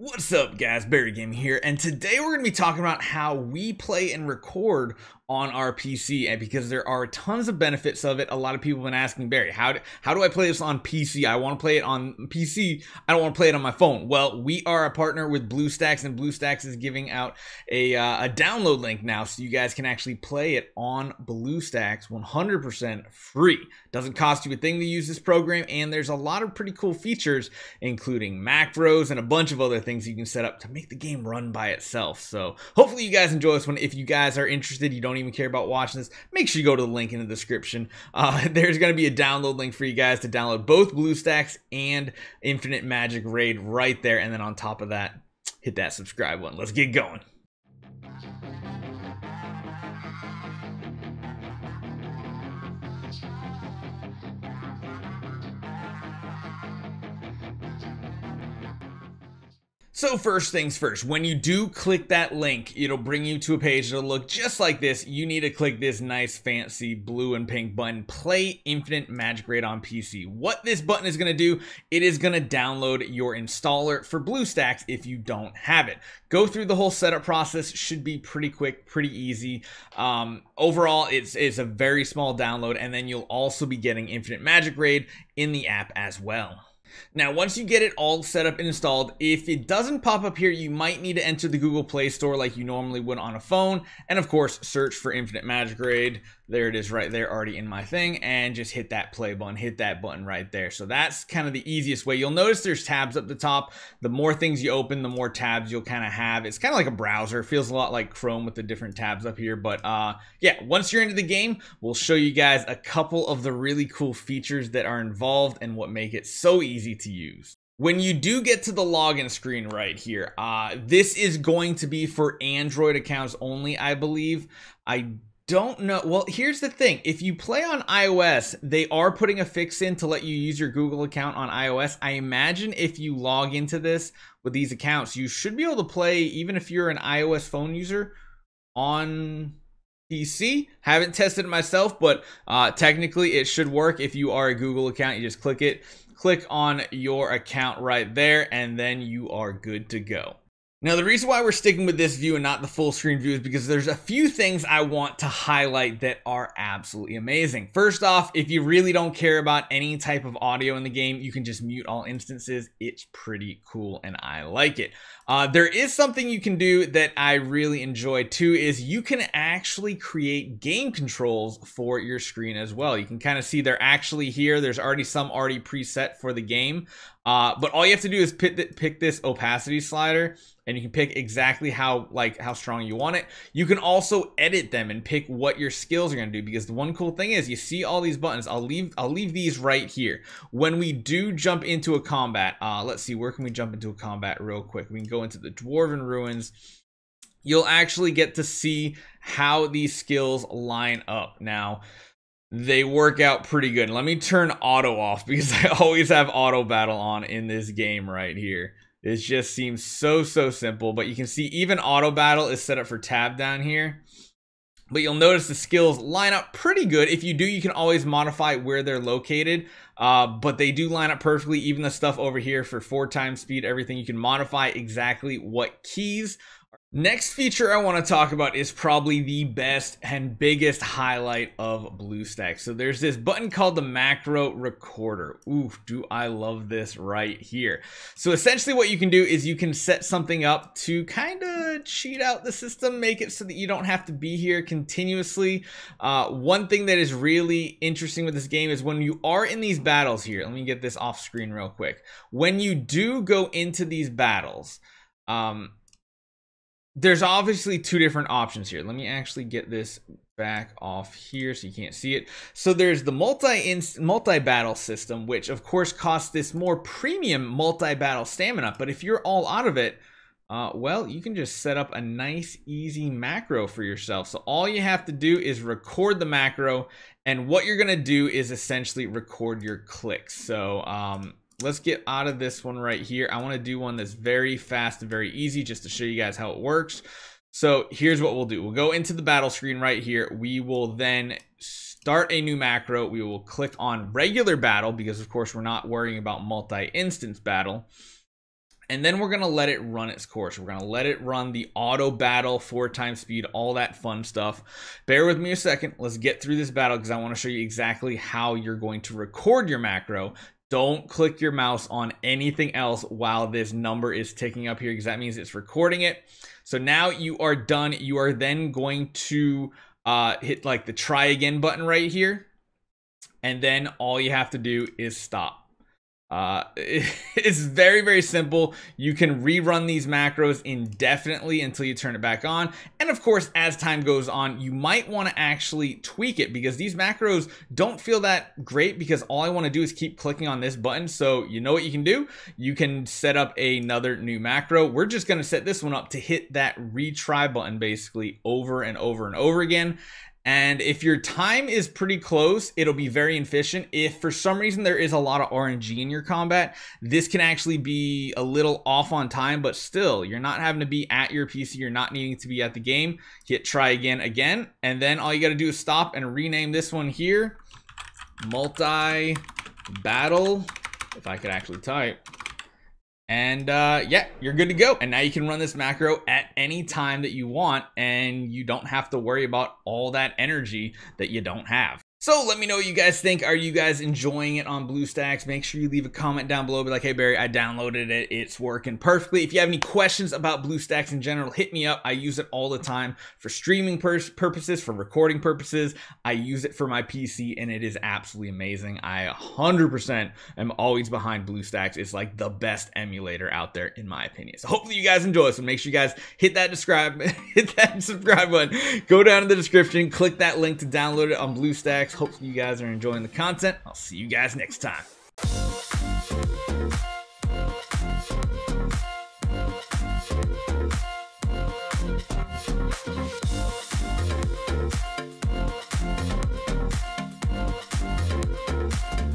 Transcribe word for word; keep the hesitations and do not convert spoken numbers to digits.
What's up guys, Barry Gaming here, and today we're going to be talking about how we play and record on our P C, and because there are tons of benefits of it. A lot of people have been asking, Barry, how do, how do I play this on P C? I want to play it on P C. I don't want to play it on my phone. Well, we are a partner with BlueStacks, and BlueStacks is giving out a, uh, a download link now, so you guys can actually play it on BlueStacks one hundred percent free. Doesn't cost you a thing to use this program, and there's a lot of pretty cool features, including macros and a bunch of other things. things you can set up to make the game run by itself. So hopefully you guys enjoy this one. If you guys are interested, you don't even care about watching this, make sure you go to the link in the description. Uh, there's going to be a download link for you guys to download both BlueStacks and Infinite Magic Raid right there. And then on top of that, hit that subscribe button. Let's get going. So first things first, when you do click that link, it'll bring you to a page that'll look just like this. You need to click this nice fancy blue and pink button, Play Infinite Magic Raid on P C. What this button is going to do, it is going to download your installer for BlueStacks if you don't have it. Go through the whole setup process, should be pretty quick, pretty easy. Um, overall, it's, it's a very small download, and then you'll also be getting Infinite Magic Raid in the app as well. Now, once you get it all set up and installed, if it doesn't pop up here, you might need to enter the Google Play Store like you normally would on a phone. And of course, search for Infinite Magic Raid. There it is right there, already in my thing, and just hit that play button, hit that button right there. So that's kind of the easiest way. You'll notice there's tabs up the top. The more things you open, the more tabs you'll kind of have. It's kind of like a browser. It feels a lot like Chrome with the different tabs up here. But uh, yeah, once you're into the game, we'll show you guys a couple of the really cool features that are involved and what make it so easy. Easy to use. When you do get to the login screen right here, uh, this is going to be for Android accounts only, I believe. I don't know. Well, here's the thing. If you play on iOS, they are putting a fix in to let you use your Google account on iOS. I imagine if you log into this with these accounts, you should be able to play, even if you're an iOS phone user, on P C. Haven't tested it myself, but uh, technically it should work. If you are a Google account, you just click it. Click on your account right there, and then you are good to go. Now, the reason why we're sticking with this view and not the full screen view is because there's a few things I want to highlight that are absolutely amazing. First off, if you really don't care about any type of audio in the game, you can just mute all instances. It's pretty cool, and I like it. Uh, there is something you can do that I really enjoy too, is you can actually create game controls for your screen as well. You can kind of see they're actually here. There's already some already preset for the game. Uh, but all you have to do is pick, pick this opacity slider, and you can pick exactly how like how strong you want it. You can also edit them and pick what your skills are going to do, because the one cool thing is you see all these buttons. I'll leave I'll leave these right here. When we do jump into a combat, uh, let's see, where can we jump into a combat real quick? We can go into the Dwarven Ruins. You'll actually get to see how these skills line up now. They work out pretty good. Let me turn auto off because I always have auto battle on in this game right here. It just seems so, so simple, but you can see even auto battle is set up for tab down here. But you'll notice the skills line up pretty good. If you do, you can always modify where they're located, uh, but they do line up perfectly. Even the stuff over here for four times speed, everything, you can modify exactly what keys. Next feature I want to talk about is probably the best and biggest highlight of BlueStacks. So there's this button called the Macro Recorder. Ooh, do I love this right here. So essentially what you can do is you can set something up to kind of cheat out the system, make it so that you don't have to be here continuously. Uh, one thing that is really interesting with this game is when you are in these battles here, let me get this off screen real quick. When you do go into these battles, um, there's obviously two different options here. Let me actually get this back off here so you can't see it. So there's the multi multi battle system, which of course costs this more premium multi battle stamina. But if you're all out of it, uh, well, you can just set up a nice easy macro for yourself. So all you have to do is record the macro, and what you're gonna do is essentially record your clicks. So um, let's get out of this one right here. I want to do one that's very fast and very easy just to show you guys how it works. So here's what we'll do. We'll go into the battle screen right here. We will then start a new macro. We will click on regular battle because of course we're not worrying about multi-instance battle. And then we're going to let it run its course. We're going to let it run the auto battle, four times speed, all that fun stuff. Bear with me a second. Let's get through this battle because I want to show you exactly how you're going to record your macro. Don't click your mouse on anything else while this number is ticking up here because that means it's recording it. So now you are done. You are then going to uh, hit like the try again button right here. And then all you have to do is stop. Uh, it's very, very simple. You can rerun these macros indefinitely until you turn it back on. And of course, as time goes on, you might want to actually tweak it because these macros don't feel that great because all I want to do is keep clicking on this button. So you know what you can do? You can set up another new macro. We're just going to set this one up to hit that retry button basically over and over and over again. And if your time is pretty close, it'll be very efficient. If for some reason there is a lot of R N G in your combat, this can actually be a little off on time, but still, you're not having to be at your P C. You're not needing to be at the game. Hit try again, again. And then all you got to do is stop and rename this one here. Multi-battle, if I could actually type. And uh, yeah, you're good to go. And now you can run this macro at any time that you want, and you don't have to worry about all that energy that you don't have. So let me know what you guys think. Are you guys enjoying it on BlueStacks? Make sure you leave a comment down below. Be like, hey, Barry, I downloaded it. It's working perfectly. If you have any questions about BlueStacks in general, hit me up. I use it all the time for streaming pur purposes, for recording purposes. I use it for my P C, and it is absolutely amazing. I one hundred percent am always behind BlueStacks. It's like the best emulator out there, in my opinion. So hopefully you guys enjoy this. And make sure you guys hit that, describe, hit that subscribe button. Go down in the description. Click that link to download it on BlueStacks. Hopefully you guys are enjoying the content. I'll see you guys next time.